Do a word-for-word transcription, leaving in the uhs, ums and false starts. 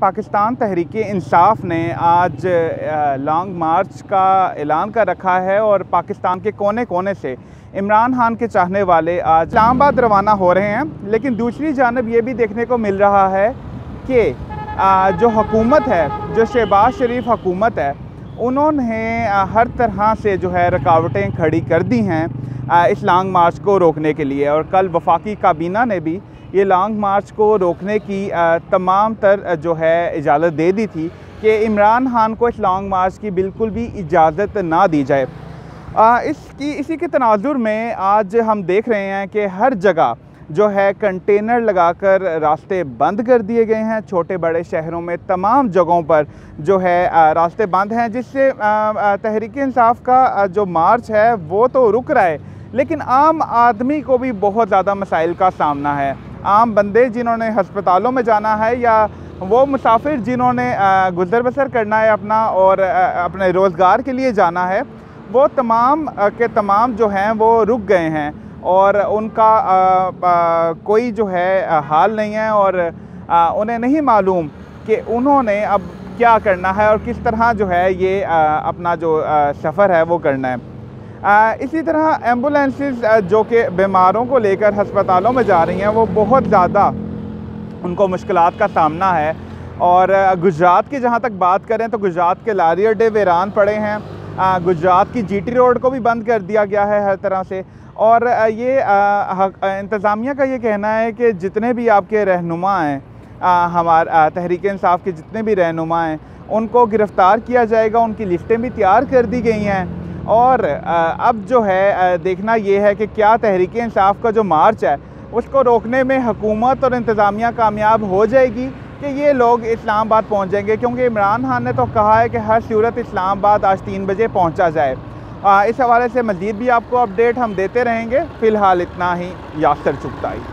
पाकिस्तान तहरीक इंसाफ ने आज लॉन्ग मार्च का ऐलान कर रखा है और पाकिस्तान के कोने कोने से इमरान खान के चाहने वाले आज इस्लामाबाद रवाना हो रहे हैं। लेकिन दूसरी जानब ये भी देखने को मिल रहा है कि जो हुकूमत है, जो शहबाज शरीफ हुकूमत है, उन्होंने हर तरह से जो है रुकावटें खड़ी कर दी हैं इस लॉन्ग मार्च को रोकने के लिए। और कल वफाकी काबीना ने भी ये लॉन्ग मार्च को रोकने की तमाम तर जो है इजाज़त दे दी थी कि इमरान खान को इस लॉन्ग मार्च की बिल्कुल भी इजाज़त ना दी जाए। इसकी इसी के तनाजुर में आज हम देख रहे हैं कि हर जगह जो है कंटेनर लगाकर रास्ते बंद कर दिए गए हैं। छोटे बड़े शहरों में तमाम जगहों पर जो है रास्ते बंद हैं, जिससे तहरीक इंसाफ का जो मार्च है वो तो रुक रहा है, लेकिन आम आदमी को भी बहुत ज़्यादा मसाइल का सामना है। आम बंदे जिन्होंने हस्पतालों में जाना है या वो मुसाफिर जिन्होंने गुजर बसर करना है अपना और अपने रोज़गार के लिए जाना है, वो तमाम के तमाम जो हैं वो रुक गए हैं और उनका आ, आ, कोई जो है हाल नहीं है और आ, उन्हें नहीं मालूम कि उन्होंने अब क्या करना है और किस तरह जो है ये आ, अपना जो सफ़र है वो करना है। आ, इसी तरह एम्बुलेंसेस जो कि बीमारों को लेकर हस्पतालों में जा रही हैं, वो बहुत ज़्यादा उनको मुश्किलात का सामना है। और गुजरात की जहाँ तक बात करें तो गुजरात के लारी अड्डे वीरान पड़े हैं, गुजरात की जीटी रोड को भी बंद कर दिया गया है हर तरह से। और ये इंतज़ामिया का ये कहना है कि जितने भी आपके रहनुमा हैं, हमारे तहरीक इंसाफ के जितने भी रहनुमा हैं, उनको गिरफ़्तार किया जाएगा। उनकी लिस्टें भी तैयार कर दी गई हैं और अब जो है देखना ये है कि क्या तहरीक इंसाफ का जो मार्च है उसको रोकने में हुकूमत और इंतज़ामिया कामयाब हो जाएगी कि ये लोग इस्लामाबाद पहुँच जाएंगे, क्योंकि इमरान खान ने तो कहा है कि हर सूरत इस्लामाबाद आज तीन बजे पहुँचा जाए। इस हवाले से मज़ीद भी आपको अपडेट हम देते रहेंगे। फ़िलहाल इतना ही। यासर चुगताई।